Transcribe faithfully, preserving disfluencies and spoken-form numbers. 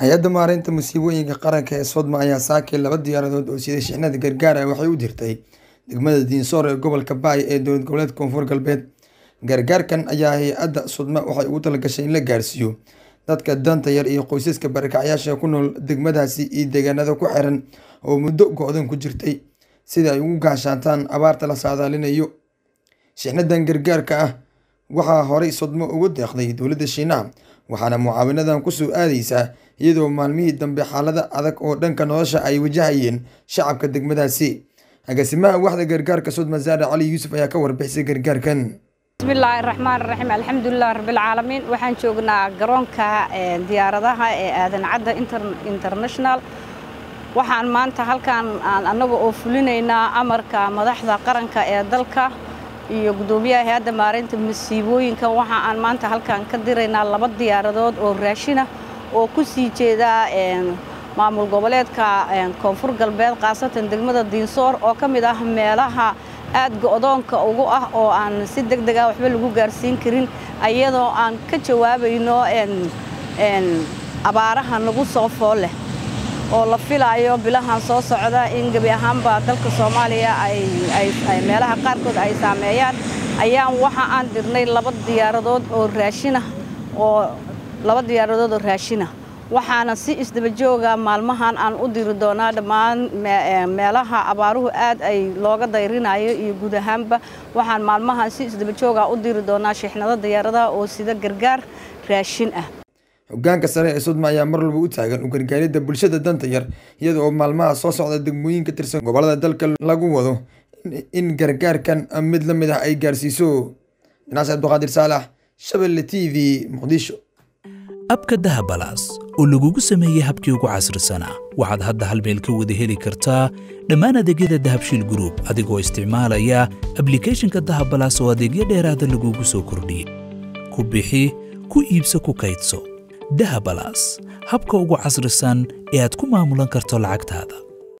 hay-adda maareynta musiibooyinka qaranka ee SoDMA ayaa saakay laba diyaaradood oo sida Shiinada gargaar ah waxay u dirtay degmada Diinsoor ee gobolka Bay ee dowlad goboleedka Koonfur Galbeed. Gargaarkan ayaa hay-adda SoDMA waxay ugu talagashay in la gaarsiiyo dadka danta yar iyo qoysaska barakacayaasha ku nool degmadaasi iyo deegaanada ku xiran oo muddo go'dan ku jirtay sida ay ugu gaashaantaan abaarta la saadaalinayo. Shiinadan gargaarka ah waxaa horey SoDMA ugu deeqday dowladda Shiina, waxaana mucaawinadan ku soo aadaysaa iyadoo maalmihii dambe xaalada adag oo dhanka nolosha ay wajahayeen shacabka degmadaasi. Agaasimaha waxda gargaarka SoDMA Ali Yusuf ayaa ka warbixisay gargaarkan. بسم الله الرحمن الرحيم. الحمد لله رب العالمين. وحن شوقنا جرونكا دياردها هذا عدا انتر انترناشنال وحن ما أنت هل كان النبوء فلنينا أمريكا مذحذا قرنكا دلكا يقدوميا هذا ما رنت مسيبوين كوحن ما أنت هل كان كدرنا الله بدياردود ورشينا وكسي كذا معمول قبلات ككونفور قلبات قاصة دقمة الدينصور وكمدة مالها aad go'doonka ugu ah oo aan si degdeg ah waxba lagu gaarsiin karin ayadoo aan ka jawaabayno een een abaaraha nagu soo fool leh oo la filayo bilahan soo socda in gabi ahaanba dalka Soomaaliya ay ay meelaha qaarkood ay saameeyaan. Ayaan waxa aan dirnay laba diyaaradood oo raashin ah oo laba diyaaradood oo raashin ah waxaana si isdaba jooga maalmahan aan u diri doonaa dhamaan meelaha abaaruhu aad ay looga dayrinayo iyo guud ahaanba waxaan maalmahan si isdaba jooga u diri doonaa shiinada diyaaradaha oo sida gargaar raashin ah. Hogaanka sare ee SoDMA ayaa mar walba u taagan u gargaaridda bulshada danta yar iyada oo maalmaha soo socda degmooyin ka tirsan gobolada dalka lagu wado in gargaarkan mid la mid ah ay gaarsiiso. Diinsoor Abdulqaadir Saalax, Shabeelle T V, Muqdisho. abka dahab balas oo lagugu sameeyay habkii ugu casrisanaa waxaad hadda hal meel ka wada heli kartaa dhammaan adeegyada Dahab Shield Group adigoo isticmaalaya application-ka Dahab Balas oo adeegyo dheeraada lagugu soo kordhiyay. Ku bixi, ku iibso, ku kaydso. Dahab Balas, habka ugu casrisan ee aad ku maamulan karto lacagtaada.